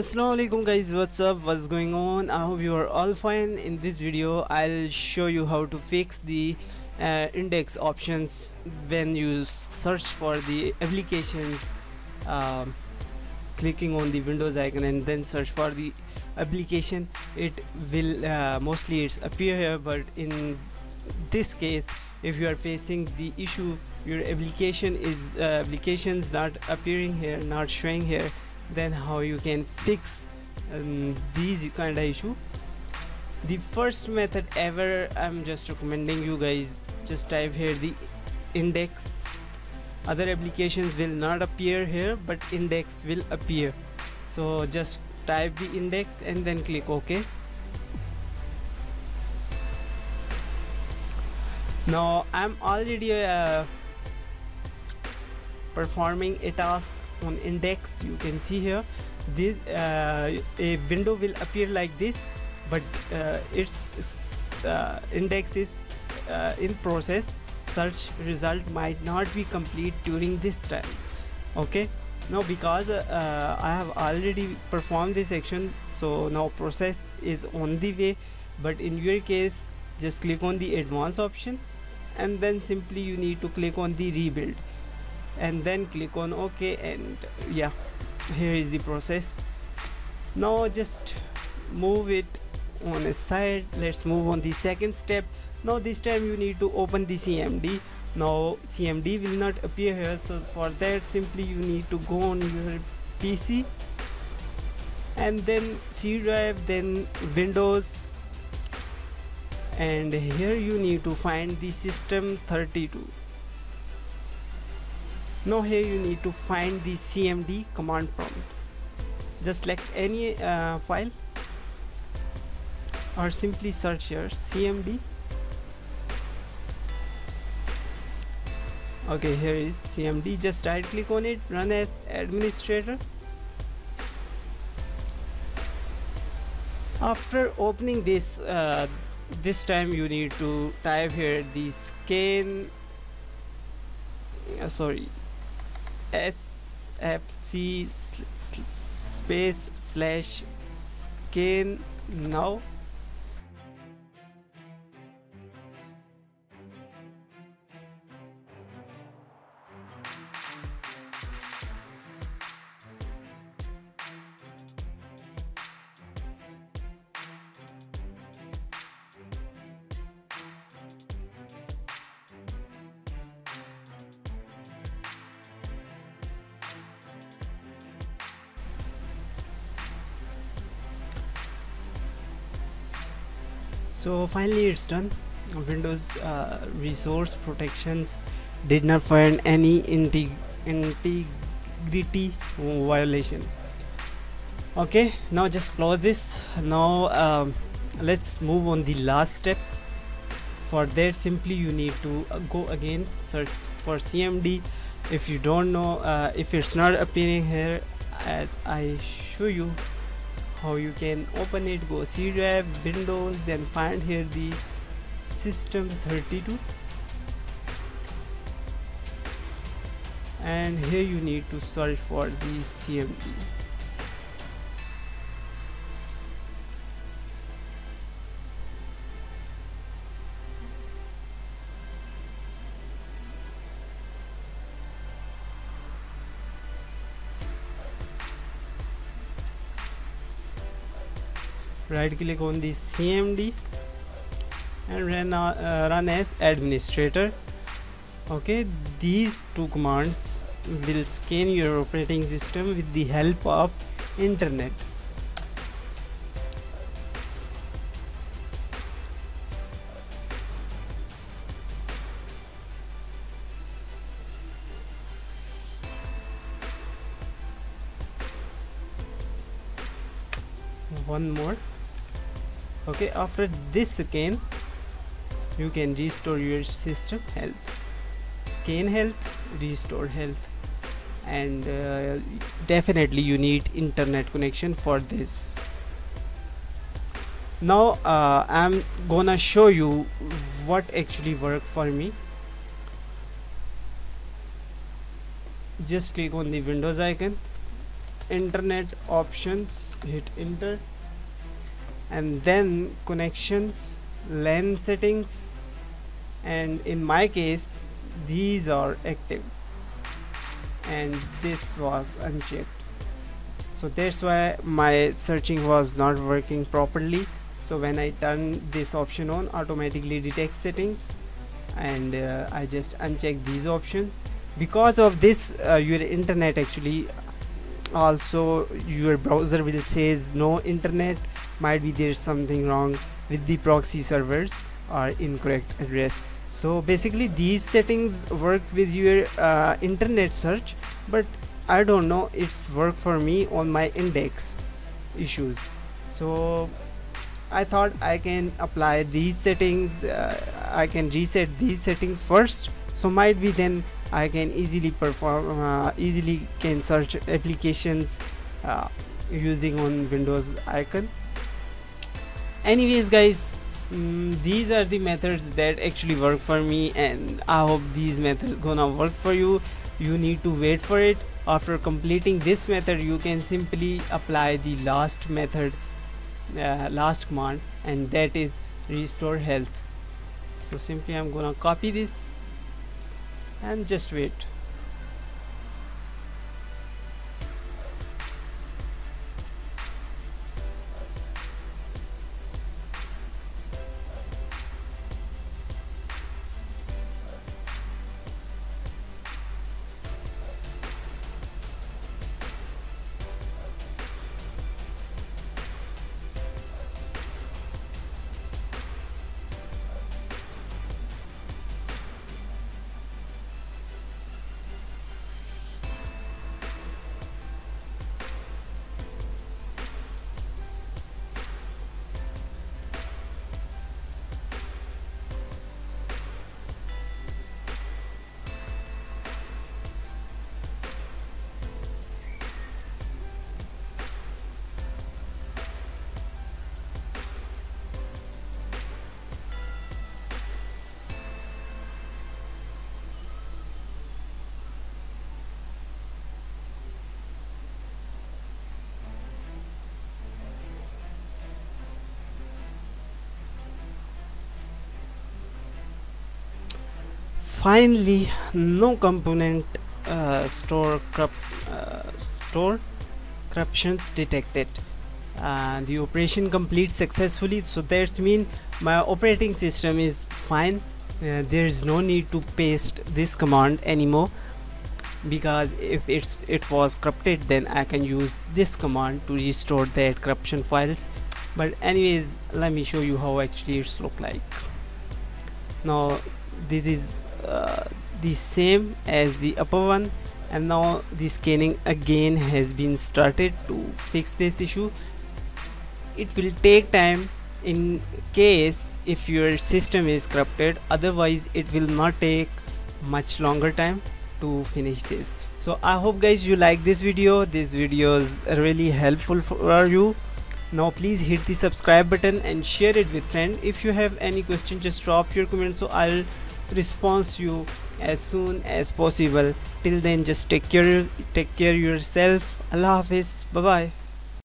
Assalamualaikum guys, what's up, what's going on? I hope you are all fine. In this video I'll show you how to fix the index options when you search for the applications, clicking on the Windows icon and then search for the application. It will mostly it's appear here, but in this case if you are facing the issue your application is applications not appearing here, not showing here, then how you can fix these kind of issue. The first method ever I'm just recommending you guys, just type here the index. Other applications will not appear here but index will appear, so just type the index and then click OK. Now I'm already performing a task on index. You can see here this a window will appear like this, but its index is in process. Search result might not be complete during this time. Okay, now because I have already performed this action, so now process is on the way. But in your case just click on the advanced option and then simply you need to click on the rebuild and then click on OK, and yeah, here is the process. Now just move it on a side. Let's move on the second step. Now this time you need to open the CMD. Now CMD will not appear here, so for that simply you need to go on your PC and then C drive, then Windows, and here you need to find the system 32. Now here you need to find the CMD command prompt. Just select any file or simply search here CMD. Okay, here is CMD. Just right click on it, run as administrator. After opening this, this time you need to type here the sfc space slash scan now. So finally it's done. Windows resource protections did not find any integrity violation. Okay, now just close this. Now let's move on the last step. For that simply you need to go again, search for CMD. If you don't know, if it's not appearing here, as I show you how you can open it, go C drive, Windows, then find here the system 32, and here you need to search for the CMD. Right click on the CMD and run as administrator. Okay, these two commands will scan your operating system with the help of internet. One more. Okay, after this again you can restore your system health, scan health, restore health, and definitely you need internet connection for this. Now I'm gonna show you what actually worked for me. Just click on the Windows icon internet options, hit enter, and then connections, LAN settings, and in my case these are active and this was unchecked, so that's why my searching was not working properly. So when I turn this option on, automatically detects settings, and I just uncheck these options. Because of this your internet actually, also your browser will says no internet, might be there's something wrong with the proxy servers or incorrect address. So basically these settings work with your internet search, but I don't know, it's work for me on my index issues. So I thought I can apply these settings, I can reset these settings first, so might be then I can easily perform easily search applications using on Windows icon. Anyways guys, these are the methods that actually work for me, and I hope these methods gonna work for you. You need to wait for it. After completing this method, you can simply apply the last method, last command, and that is restore health. So simply I'm gonna copy this and just wait. Finally, no component store corruptions detected. The operation completes successfully, so that means my operating system is fine. There is no need to paste this command anymore, because if it was corrupted, then I can use this command to restore that corruption files. But anyways, let me show you how actually it's look like. Now this is the same as the upper one, and now the scanning again has been started to fix this issue. It will take time in case if your system is corrupted, otherwise it will not take much longer time to finish this. So I hope guys you like this video. This video is really helpful for you. Now please hit the subscribe button and share it with friend. If you have any question, just drop your comment, so I'll response you as soon as possible. Till then, just take care yourself. Allah Hafiz. Bye bye.